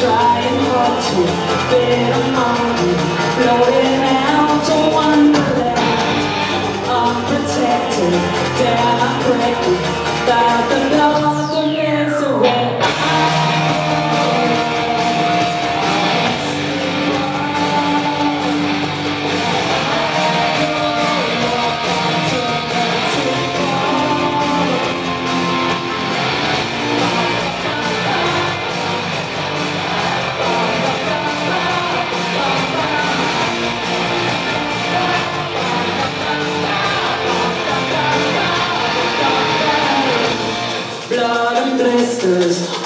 Trying hard to fit a moment, floating out to wonderland, unprotected, dare I break it, without the love of misery.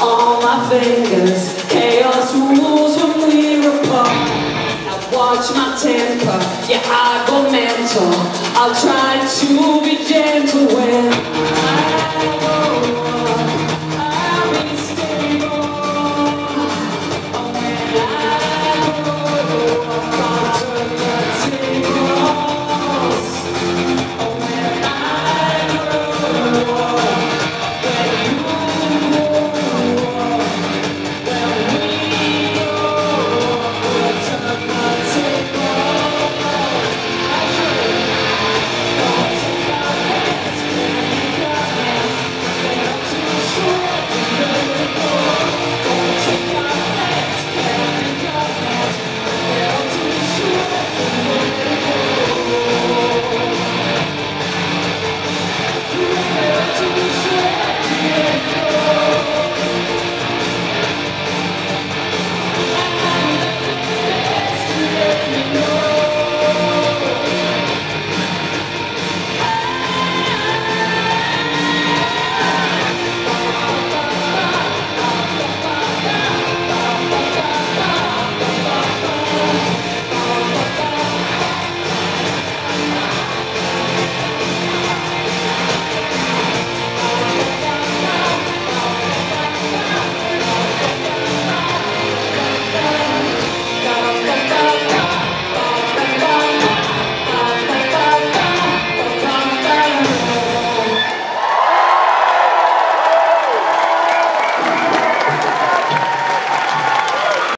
On my fingers, chaos rules when we're apart. I watch my temper, yeah, I go mental. I'll try to be gentle when I